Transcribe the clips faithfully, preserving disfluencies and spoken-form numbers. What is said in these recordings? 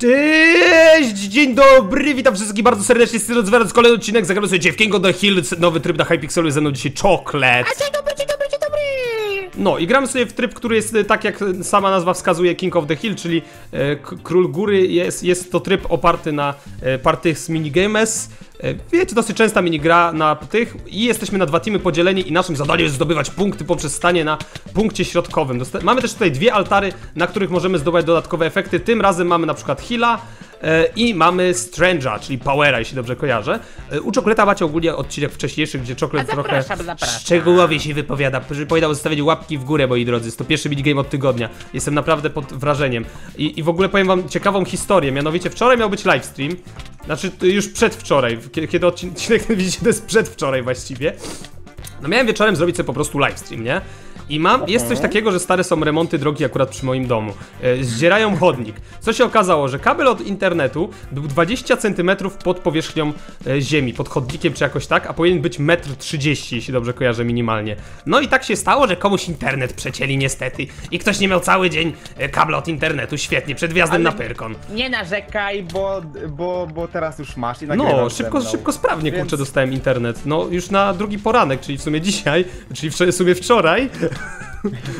Cześć! Dzień dobry, witam wszystkich bardzo serdecznie, z tym z kolejny odcinek, zagramy sobie w King of the Hill, nowy tryb na Hypixelu, jest ze mną dzisiaj Czoklet. A dzień dobry, dzień dobry, dzień dobry! No i gramy sobie w tryb, który jest tak jak sama nazwa wskazuje, King of the Hill, czyli e, Król Góry, jest, jest to tryb oparty na e, partych z minigames. Wiecie, dosyć częsta minigra na tych i jesteśmy na dwa teamy podzieleni i naszym zadaniem jest zdobywać punkty poprzez stanie na punkcie środkowym. Dosta mamy też tutaj dwie altary, na których możemy zdobywać dodatkowe efekty. Tym razem mamy na przykład Hila e, i mamy Strange'a, czyli Powera, jeśli dobrze kojarzę. E, u Czokleta macie ogólnie odcinek wcześniejszy, gdzie Czoklet trochę zapraszam. Szczegółowie się wypowiada. Powiedział o zostawieniu łapki w górę, moi drodzy. Jest to pierwszy minigame od tygodnia. Jestem naprawdę pod wrażeniem. I, i w ogóle powiem wam ciekawą historię. Mianowicie wczoraj miał być livestream. Znaczy już przedwczoraj, kiedy odcinek widzicie, to jest przedwczoraj właściwie. No miałem wieczorem zrobić sobie po prostu livestream, nie? I mam, jest coś takiego, że stare są remonty drogi akurat przy moim domu. E, zdzierają chodnik. Co się okazało, że kabel od internetu był dwadzieścia centymetrów pod powierzchnią e, ziemi, pod chodnikiem czy jakoś tak, a powinien być metr trzydzieści, jeśli dobrze kojarzę minimalnie. No i tak się stało, że komuś internet przecięli niestety i ktoś nie miał cały dzień e, kabla od internetu, świetnie, przed wjazdem Ale na Pyrkon. Nie narzekaj, bo, bo, bo teraz już masz i No, szybko, szybko sprawnie, więc... kurczę, dostałem internet. No, już na drugi poranek, czyli w sumie dzisiaj, czyli w sumie wczoraj.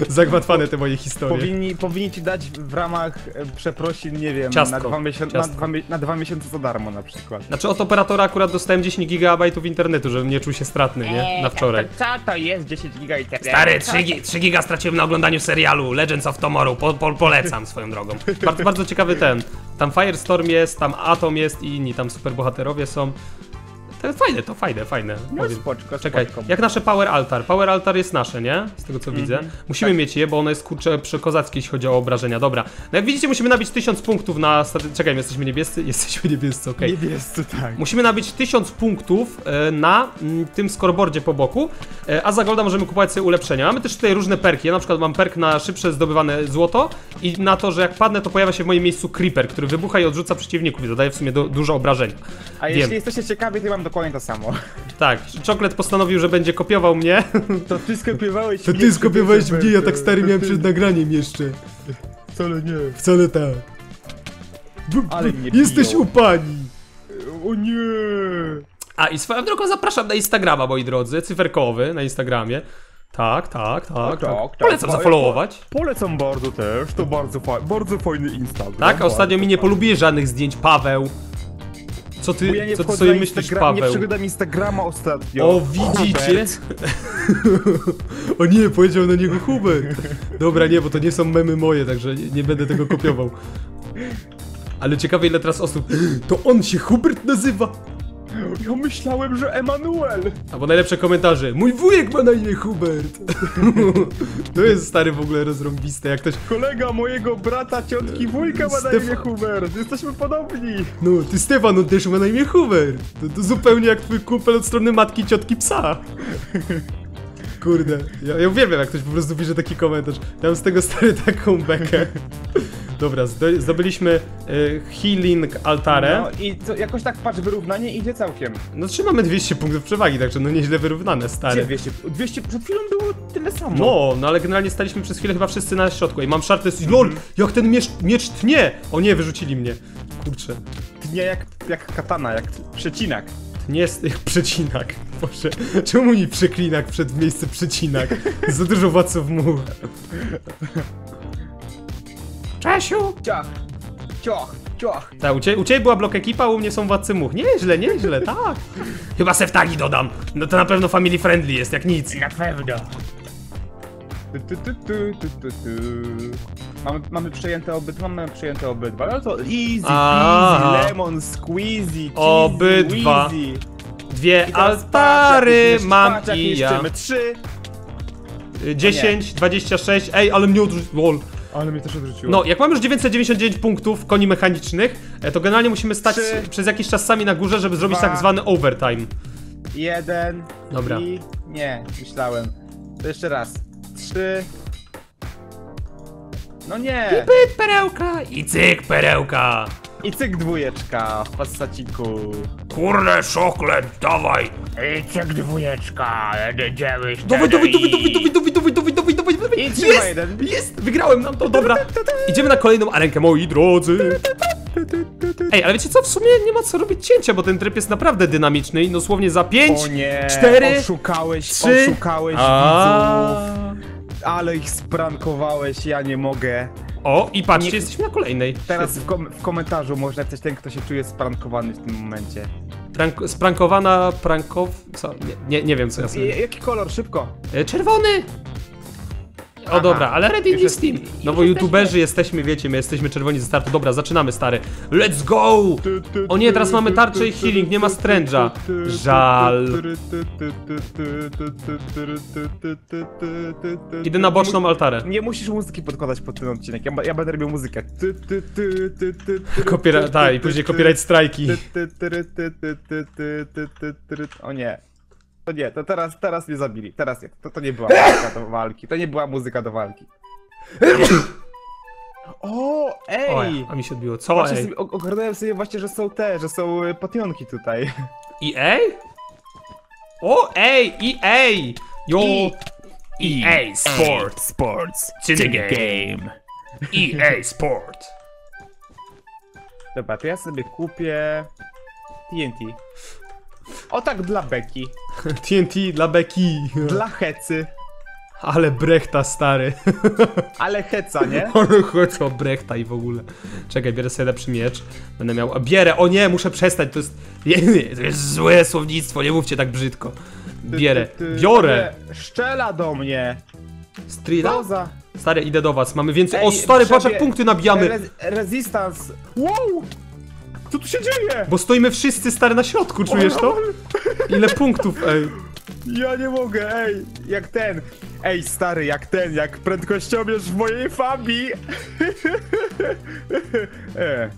Zagmatwane te moje historie. Powinni, powinni ci dać w ramach przeprosin, nie wiem, ciastko, na, dwa na, dwa, na dwa miesiące za darmo na przykład. Znaczy od operatora akurat dostałem dziesięć gigabajtów internetu, żebym nie czuł się stratny, eee, nie? Na wczoraj. To, co to jest dziesięć giga internetu? Stary, trzy giga straciłem na oglądaniu serialu Legends of Tomorrow, po, po, polecam swoją drogą. Bardzo, bardzo ciekawy ten. Tam Firestorm jest, tam Atom jest i inni tam superbohaterowie są. To fajne, to fajne, fajne. No spoczko, czekaj, spoczko. Jak nasze Power Altar. Power Altar jest nasze, nie? Z tego co mm-hmm. widzę. Musimy tak. mieć je, bo ono jest kurczę przekozackie, jeśli chodzi o obrażenia. Dobra. No jak widzicie, musimy nabić tysiąc punktów na... Czekaj, jesteśmy niebiescy? Jesteśmy niebiescy, okej. Okay. Niebiescy, tak. Musimy nabić tysiąc punktów e, na m, tym scoreboardzie po boku, e, a za golda możemy kupować sobie ulepszenia. Mamy też tutaj różne perki. Ja na przykład mam perk na szybsze zdobywane złoto i na to, że jak padnę, to pojawia się w moim miejscu creeper, który wybucha i odrzuca przeciwników i dodaje w sumie do, dużo obrażeń. A Wiem. jeśli jesteście ciekawi, to mam do Dokładnie to samo. Tak, Czoklet postanowił, że będzie kopiował mnie. To ty skopiowałeś to mnie. To ty skopiowałeś mnie, ja tak stary miałem przed nagraniem jeszcze. Wcale nie. Wcale tak. B Ale nie jesteś piją. u pani. O nie. A i swoją drogą zapraszam na Instagrama, moi drodzy. Cyferkowy na Instagramie. Tak, tak, tak, tak, tak. tak Polecam tak, zafollowować. Polecam bardzo też, to bardzo, fa bardzo fajny Instagram. Tak, a ostatnio mi nie polubiłeś żadnych zdjęć, Paweł. Co ty, ja co ty sobie myślisz, Paweł? Nie przeglądam Instagrama ostatnio. O, widzicie? O nie, powiedział na niego Hubert. Dobra, nie, bo to nie są memy moje, także nie, nie będę tego kopiował. Ale ciekawe ile teraz osób... To on się Hubert nazywa? Ja myślałem, że Emanuel. Albo najlepsze komentarze. Mój wujek ma na imię Hubert. To jest stary w ogóle rozrąbiste, jak ktoś... Kolega mojego brata, ciotki, wujka ma na imię Hubert. Jesteśmy podobni. No, ty Stefan, on też ma na imię Hubert. To, to zupełnie jak twój kumpel od strony matki, ciotki, psa. Kurde, ja, ja uwielbiam, jak ktoś po prostu pisze taki komentarz. Ja mam z tego stary taką bekę. Dobra, zdobyliśmy y, healing altarę. No i co, jakoś tak, patrz, wyrównanie idzie całkiem. No trzymamy dwieście punktów przewagi, także no nieźle wyrównane, stary. dwieście, dwieście, przed chwilą było tyle samo. No, no ale generalnie staliśmy przez chwilę chyba wszyscy na środku. I mam szarty, mm-hmm. LOL, jak ten miecz, miecz tnie! O nie, wyrzucili mnie. Kurczę. Tnie jak, jak katana, jak przecinak. Nie jest ich przecinak. Boże, czemu mi przeklinak przed miejsce przecinak? Za dużo władców muł. Czesiu! Ciach, ciach, ciach. Ta, u, cie, u ciebie była blok ekipa, u mnie są władcy much. Nieźle, nieźle, tak. Chyba se w tagi dodam. No to na pewno family friendly jest, jak nic. Na pewno. Tu, tu, tu, tu, tu, tu. Mamy, mamy przejęte obydwa, mamy przejęte obydwa. No to easy, Aha. easy, lemon, squeezy, obydwa. Wheezy. Dwie I altary patrz, mam patrz, i ja. Trzy. dziesięć, dwadzieścia sześć, ej, ale mnie odrzuciło. Ale mnie też odrzuciło. No, jak mamy już dziewięćset dziewięćdziesiąt dziewięć punktów koni mechanicznych, to generalnie musimy stać trzy, przez jakiś czas sami na górze, żeby dwa, zrobić tak zwany overtime. Jeden. Dobra. I... nie, myślałem. To jeszcze raz. Trzy. No nie. I pyt perełka. I cyk perełka. I cyk dwójeczka w pasaciku. Kurde, Czoklet, dawaj. I cyk dwójeczka. Jedziemy. Dawaj, dawaj, dawaj, dawaj, dawaj, dawaj, dawaj, dawaj, dawaj, dawaj, dawaj. I trzy, jeden. Jest, wygrałem nam to, dobra. Idziemy na kolejną arenkę, moi drodzy. Ej, ale wiecie co? W sumie nie ma co robić cięcia, bo ten tryb jest naprawdę dynamiczny i dosłownie za pięć, o nie, cztery, oszukałeś, trzy... oszukałeś widzów. Ale ich sprankowałeś, ja nie mogę. O, i patrzcie, nie, jesteśmy na kolejnej. Teraz w, kom w komentarzu może coś ten, kto się czuje sprankowany w tym momencie. Prank sprankowana, prankow... co? Nie, nie, nie wiem, co ja sobie... Jaki kolor? Szybko. Czerwony! O aha, dobra, ale ready już jest team. No bo youtuberzy jesteśmy, wiecie, my jesteśmy czerwoni ze startu. Dobra, zaczynamy, stary. Let's go! O nie, teraz mamy tarczę i healing, nie ma stręża. Żal. Idę na boczną altarę. Nie musisz muzyki podkładać pod ten odcinek, ja, ja będę robił muzykę. Kopiera, tak, i później copyright strajki. O nie. To nie, to teraz, teraz mnie zabili, teraz nie, to, to nie była muzyka do walki, to nie była muzyka do walki. O, ej! O ja, a mi się odbiło, co właśnie ej? Sobie, ogarnąłem sobie właśnie, że są te, że są potionki tutaj. I ej? O, ej, i ej! Yo! E A Sport, Sports, to the game. E A Sport. Dobra, to ja sobie kupię T N T. O tak dla beki. T N T dla beki. Dla hecy. Ale brechta, stary. Ale heca, nie? Ale heca, brechta i w ogóle. Czekaj, bierę sobie lepszy miecz. Będę miał... A bierę, o nie, muszę przestać, to jest... Nie, nie, to jest złe słownictwo, nie mówcie tak brzydko. Bierę, biorę. Szczela do mnie. Strida? Stary, idę do was, mamy więcej... Ej, o, stary, patrz jak punkty nabijamy. Re Resistance. Wow! Co tu się dzieje? Bo stoimy wszyscy, stary, na środku, czujesz to? Ile punktów, ej. Ja nie mogę, ej. Jak ten. Ej, stary, jak ten, jak prędkościomierz w mojej fabii. e.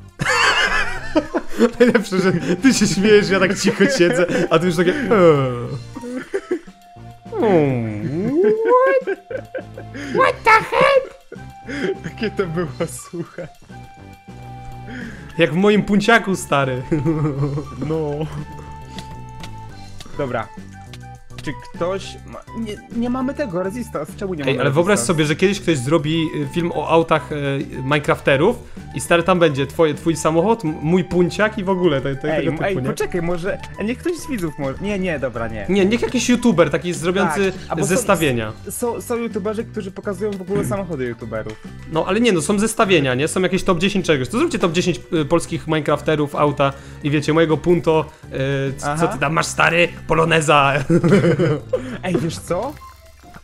Najlepsze, że ty się śmiejesz, ja tak cicho siedzę, a ty już takie... Mm, what? What the heck? Jakie to było, słuchaj. Jak w moim punciaku, stary. No. Dobra. Czy ktoś... Ma... Nie, nie mamy tego, Resistance. Czemu nie mamy? Ej, ale wyobraź sobie, że kiedyś ktoś zrobi film o autach e, Minecrafterów i stary tam będzie twoje, twój samochód, mój punciak i w ogóle to, to ej, typu, ej, nie? Poczekaj, może... Niech ktoś z widzów może... Nie, nie, dobra, nie. Nie, niech jakiś youtuber taki zrobiący tak, zestawienia. Są, są youtuberzy, którzy pokazują w ogóle hmm. samochody youtuberów. No, ale nie, no są zestawienia, nie? Są jakieś top dziesięć czegoś. To zróbcie top dziesięć polskich Minecrafterów, auta i wiecie, mojego punto... E, co ty tam masz, stary? Poloneza. Ej, wiesz co?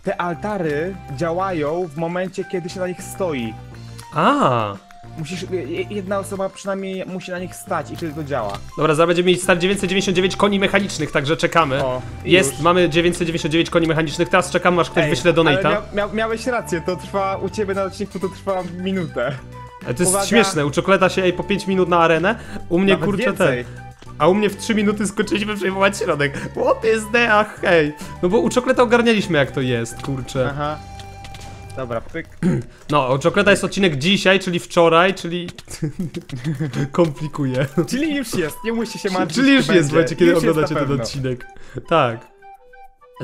Te altary działają w momencie, kiedy się na nich stoi. A. Musisz, jedna osoba przynajmniej musi na nich stać i wtedy to działa. Dobra, zaraz będziemy mieć start dziewięćset dziewięćdziesiąt dziewięć koni mechanicznych, także czekamy. O, jest, już. Mamy dziewięćset dziewięćdziesiąt dziewięć koni mechanicznych, teraz czekamy, aż ktoś ej, wyśle donate'a. Mia mia miałeś rację, to trwa, u ciebie na odcinku to trwa minutę. Ale to jest uwaga, śmieszne, u Czokoleta się ej po pięć minut na arenę, u mnie kurczę ten. A u mnie w trzy minuty skończyliśmy przejmować środek. What is the ach, hej. No bo u Czokoleta ogarnialiśmy jak to jest, kurczę. Aha. Dobra, pyk. No, u Czokoleta jest odcinek dzisiaj, czyli wczoraj, czyli... komplikuje. Czyli już jest, nie musi się martwić. Czyli już jest, będzie, kiedy oglądacie ten odcinek. Tak.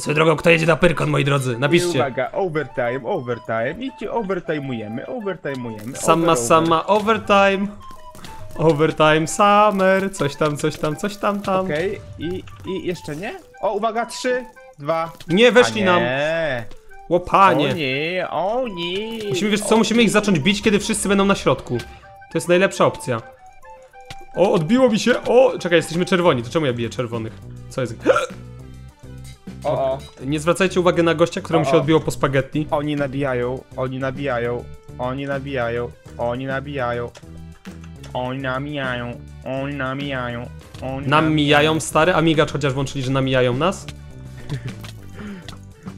Swoją drogą, kto jedzie na Pyrkon, moi drodzy? Napiszcie. I uwaga, overtime, overtime. I ci overtime'ujemy, overtime'ujemy. Sama, over, sama, overtime. Overtime summer, coś tam, coś tam, coś tam, tam. Okej, okay. I, i jeszcze nie? O, uwaga, trzy, dwa. Nie, weszli nie. nam. Łopanie. O nie, o nie. Musimy, wiesz co, o musimy nie. ich zacząć bić, kiedy wszyscy będą na środku. To jest najlepsza opcja. O, odbiło mi się, o, czekaj, jesteśmy czerwoni, to czemu ja biję czerwonych? Co jest? O, o. Nie zwracajcie uwagi na gościa, któremu o, o. się odbiło po spaghetti. Oni nabijają, oni nabijają, oni nabijają, oni nabijają. Oni namijają, oni namijają, oni nam mijają, stary? Amigacz chociaż włączyli, że namijają nas?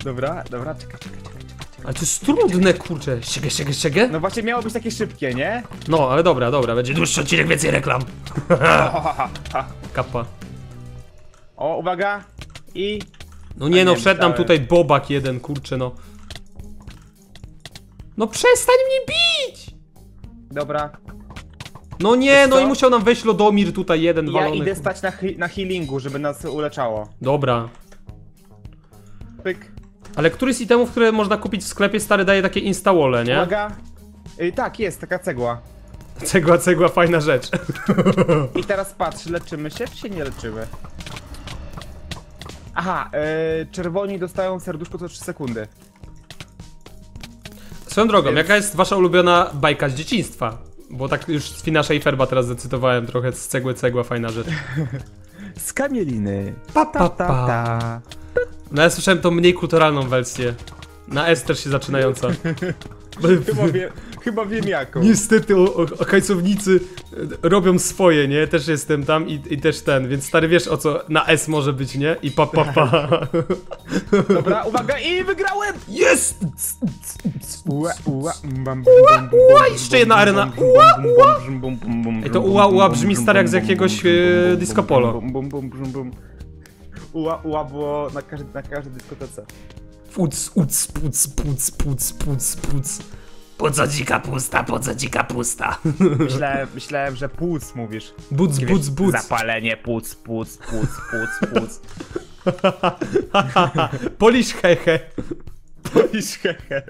Dobra, dobra, czekaj, czekaj, czekaj, czekaj. Ale to jest trudne, kurczę. Siege, siege, siege? No właśnie miało być takie szybkie, nie? No, ale dobra, dobra, będzie dłuższy odcinek, więcej reklam. Kappa. O, uwaga! I... No nie, no wszedł nam tutaj bobak jeden, kurczę, no. No przestań mnie bić! Dobra. No nie, no i musiał nam wejść Lodomir tutaj jeden walony. Ja idę stać na, na healingu, żeby nas uleczało. Dobra. Pyk. Ale który z itemów, które można kupić w sklepie, stary, daje takie insta-wole, nie? Uwaga. Yy, tak, jest taka cegła. Cegła, cegła, fajna rzecz. I teraz patrz, leczymy się czy się nie leczymy? Aha, yy, czerwoni dostają serduszko co trzy sekundy. Swoją drogą, więc... jaka jest wasza ulubiona bajka z dzieciństwa? Bo tak już z Fina Schaferba teraz zacytowałem trochę z cegły, cegła, fajna rzecz. Z kamieliny. Pa, pa, pa, pa. No ja słyszałem tą mniej kulturalną wersję. Na S też się zaczynająca. Chyba, wie, chyba wiem jaką. Niestety o, o, o końcownicy robią swoje, nie? Też jestem tam i, i też ten, więc stary wiesz o co na S może być, nie? I pa pa pa. Dobra, uwaga i wygrałem! Jest! Ua, ua, ua, jeszcze jedna arena. Ua, ua. Ej, to ua, ua brzmi stary jak z jakiegoś e, disco polo. Ua, ua było na każdej, na każdej dyskotece. Puc, puc, puc, puc, puc, puc, puc. Po co ci kapusta, po co ci kapusta? Myślałem, myślałem, że puc mówisz. Buc, buc, buc. Zapalenie, puc, puc, puc, puc, puc. Polisz hehe. Polisz hehe.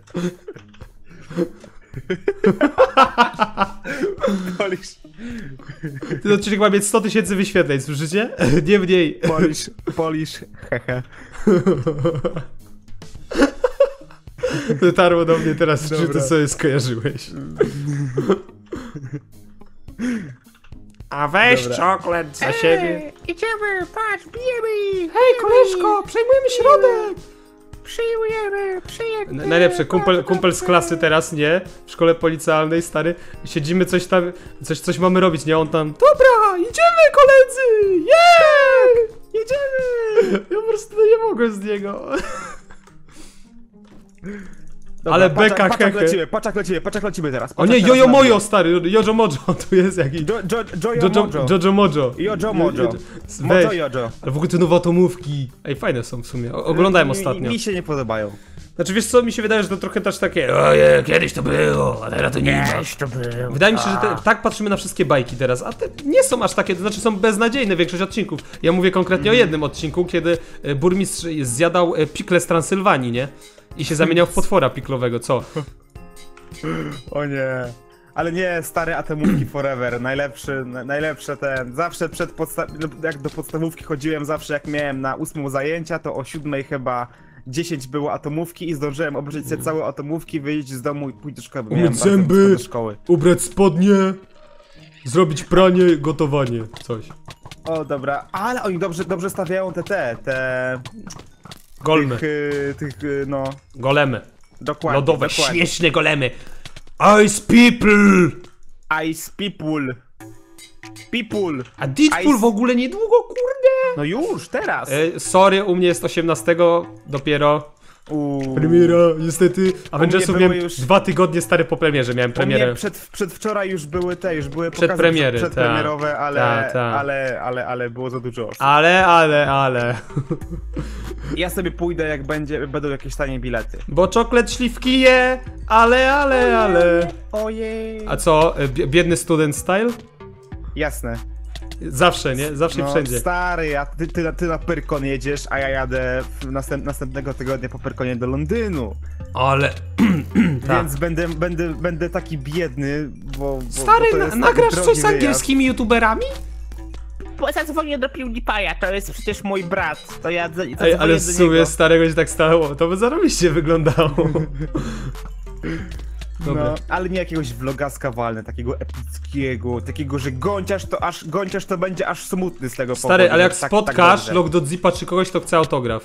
Polisz. Ten odcinek ma mieć sto tysięcy wyświetleń, słyszycie? Nie mniej. Polisz, polisz hehe. Dotarło do mnie teraz, czy to sobie skojarzyłeś. A weź dobra. Czoklet za siebie. Ej, idziemy, patrz, bijemy. Hej koleżko, przejmujemy środek. Przyjmujemy, przyjemnie. Najlepsze, kumpel, kumpel z klasy teraz, nie? W szkole policjalnej, stary. Siedzimy, coś tam, coś, coś mamy robić, nie? On tam, dobra, idziemy koledzy, yeah! Jedziemy. Ja po prostu nie mogę z niego. Dobra, ale paczak, beka paczak hehe. Lecimy, paczak lecimy, paczak lecimy teraz. Paczak o nie, Jojo Mojo stary, Jojo Mojo tu jest jakiś. Jo, jo, jo, jo, jo, jo, Jojo Mojo. Jojo Mojo. Mojo Jojo. Ale w ogóle te nowe atomówki. Ej, fajne są w sumie, oglądałem ostatnio. Mi się nie podobają. Znaczy wiesz co, mi się wydaje, że to trochę też takie oje, kiedyś to było, a teraz to nie jest. Wydaje mi się, że te, tak patrzymy na wszystkie bajki teraz, a te nie są aż takie, to znaczy są beznadziejne większość odcinków. Ja mówię konkretnie mm. o jednym odcinku, kiedy burmistrz zjadał pikle z Transylwanii, nie? I się zamieniał w potwora piklowego, co? O nie. Ale nie, stary atomówki forever, najlepszy, na, najlepsze ten, zawsze przed jak do podstawówki chodziłem, zawsze jak miałem na ósmą zajęcia, to o siódmej chyba dziesięć było atomówki i zdążyłem obejrzeć się całe atomówki, wyjść z domu i pójść do szkoły. Umyć zęby, ubrać spodnie, zrobić pranie, gotowanie, coś. O dobra, ale oni dobrze, dobrze stawiają te te, te... Golmy. Tych, tych, no... Golemy. Dokładnie, lodowe, dokładnie. Śmieszne golemy. Ice people! Ice people. People. A Deadpool Ice... w ogóle niedługo, kurde! No już, teraz. E, sorry, u mnie jest osiemnastego dopiero. Uuu. Premiera, niestety. Avengersów miałem już... dwa tygodnie stary po premierze, miałem premierę. Nie, przed, przedwczoraj już były te, już były pokazy przedpremiery, przedpremierowe, ta, ale, ta, ta. ale, ale, ale było za dużo osób. Ale, ale, ale. Ja sobie pójdę jak będzie, będą jakieś tanie bilety. Bo czoklet śliwki je, ale, ale, ale. Ojej. A co, biedny student style? Jasne. Zawsze, nie? Zawsze no, i wszędzie. Stary, ja, ty, ty, ty na Pyrkon jedziesz, a ja jadę w następ, następnego tygodnia po Pyrkonie do Londynu. Ale... Więc będę, będę, będę taki biedny, bo... bo stary, bo na, nagrasz coś z angielskimi wyjazd. youtuberami? Zadzwonię do PewDiePie'a, to jest przecież mój brat, to ja... Ej, ale w sumie starego się tak stało, to by zarobiście wyglądało. No, ale nie jakiegoś vloga skawalne, takiego epickiego, takiego, że Gonciarz to aż, Gonciarz to będzie aż smutny z tego. Stary, powodu. Stary, ale jak tak, spotkasz tak log do zipa czy kogoś, to chce autograf,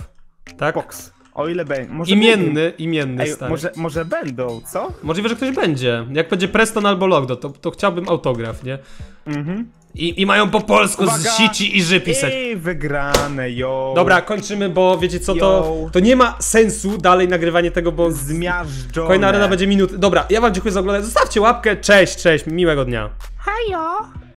tak? Box. O ile będzie, może imienny, będzie. imienny, Ej, stary. Może, może będą, co? Możliwe, że ktoś będzie, jak będzie Preston albo Logdo, to, to chciałbym autograf, nie? Mhm. I, I mają po polsku Uwaga. z sici i ży pisać. I wygrane, yo. Dobra, kończymy, bo wiecie co, to, to nie ma sensu dalej nagrywanie tego, bo zmiażdżone. Kolejna arena będzie minut. Dobra, ja wam dziękuję za oglądanie, zostawcie łapkę, cześć, cześć, miłego dnia. Hejo.